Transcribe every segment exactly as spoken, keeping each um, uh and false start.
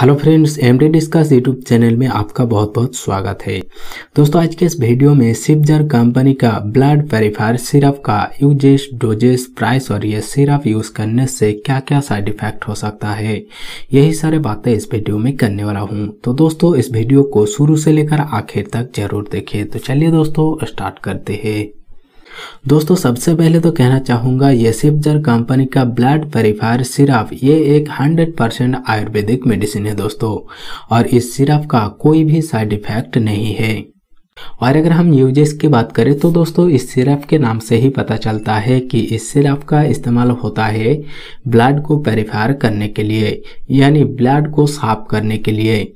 Hello friends, MD discuss YouTube channel में आपका बहुत बहुत स्वागत है। दोस्तों, आज के इस वीडियो में सिप्जर कंपनी का ब्लड प्योरीफायर सिरप का यूजेस, डोजेस, प्राइस और ये सिरप यूज करने से क्या क्या साइड इफेक्ट हो सकता है, यही सारे बातें इस वीडियो में करने वाला हूँ। तो दोस्तों, इस वीडियो को शुरू से लेकर आखिर तक जरूर देखें। तो चलिए दोस्तों, स्टार्ट करते हैं। दोस्तों, सबसे पहले तो कहना चाहूंगा ये सिप्जर कंपनी का ब्लड प्योरीफायर सिरप ये एक हंड्रेड परसेंट आयुर्वेदिक मेडिसिन है दोस्तों, और इस सिरप का कोई भी साइड इफेक्ट नहीं है। और अगर हम यूजेस की बात करें तो दोस्तों, इस सिरप के नाम से ही पता चलता है कि इस सिरप का इस्तेमाल होता है ब्लड को प्योरीफायर करने के लिए, यानी ब्लड को साफ करने के लिए।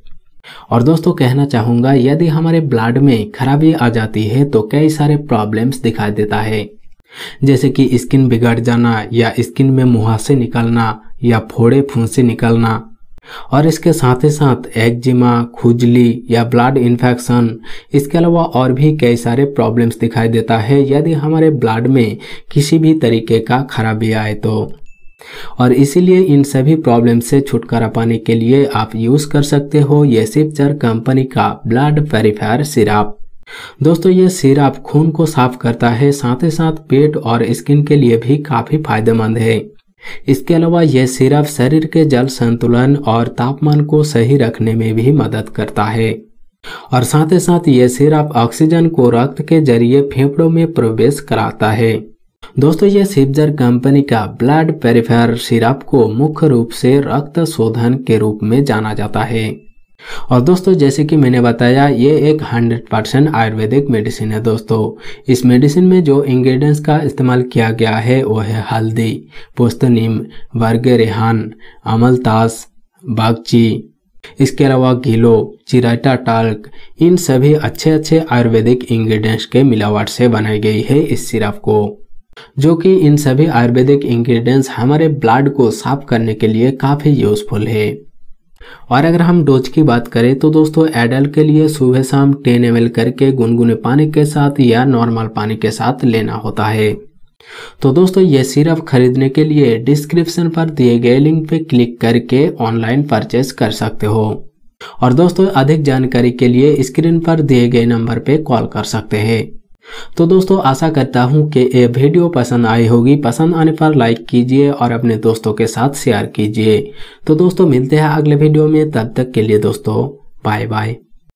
और दोस्तों, कहना चाहूंगा यदि हमारे ब्लड में खराबी आ जाती है तो कई सारे प्रॉब्लम्स दिखाई देता है, जैसे कि स्किन बिगड़ जाना या स्किन में मुहासे निकलना या फोड़े फुंसी निकलना, और इसके साथ ही साथ एक्जिमा, खुजली या ब्लड इन्फेक्शन। इसके अलावा और भी कई सारे प्रॉब्लम्स दिखाई देता है यदि हमारे ब्लड में किसी भी तरीके का खराबी आए तो। और इसीलिए इन सभी प्रॉब्लम से छुटकारा पाने के लिए आप यूज कर सकते हो ये सिप्जर कंपनी का ब्लड प्योरीफायर सिरप। दोस्तों, ये सिरप खून को साफ करता है, साथ ही साथ पेट और स्किन के लिए भी काफी फायदेमंद है। इसके अलावा यह सिरप शरीर के जल संतुलन और तापमान को सही रखने में भी मदद करता है, और साथ ही साथ यह सिरप ऑक्सीजन को रक्त के जरिए फेफड़ों में प्रवेश कराता है। दोस्तों, ये सिप्जर कंपनी का ब्लड प्योरीफायर सिरप को मुख्य रूप से रक्त शोधन के रूप में जाना जाता है। और दोस्तों, जैसे कि मैंने बताया, ये एक हंड्रेड परसेंट आयुर्वेदिक मेडिसिन है। दोस्तों, इस मेडिसिन में जो इंग्रेडिएंट्स का इस्तेमाल किया गया है वो है हल्दी, पुस्त नीम, वर्ग रेहान, अमलतास, बागची, इसके अलावा घिलो, चिराटा टाल्क। इन सभी अच्छे अच्छे आयुर्वेदिक इंग्रेडिएंट्स के मिलावट से बनाई गई है इस सिरप को, जो कि इन सभी आयुर्वेदिक इंग्रेडिएंट्स हमारे ब्लड को साफ करने के लिए काफी यूजफुल है। और अगर हम डोज की बात करें तो दोस्तों, एडल्ट के लिए सुबह शाम टेन एम एल करके गुनगुने पानी के साथ या नॉर्मल पानी के साथ लेना होता है। तो दोस्तों, यह सिरप खरीदने के लिए डिस्क्रिप्शन पर दिए गए लिंक पे क्लिक करके ऑनलाइन परचेस कर सकते हो, और दोस्तों अधिक जानकारी के लिए स्क्रीन पर दिए गए नंबर पे कॉल कर सकते हैं। तो दोस्तों, आशा करता हूँ कि ये वीडियो पसंद आई होगी। पसंद आने पर लाइक कीजिए और अपने दोस्तों के साथ शेयर कीजिए। तो दोस्तों, मिलते हैं अगले वीडियो में। तब तक के लिए दोस्तों, बाय बाय।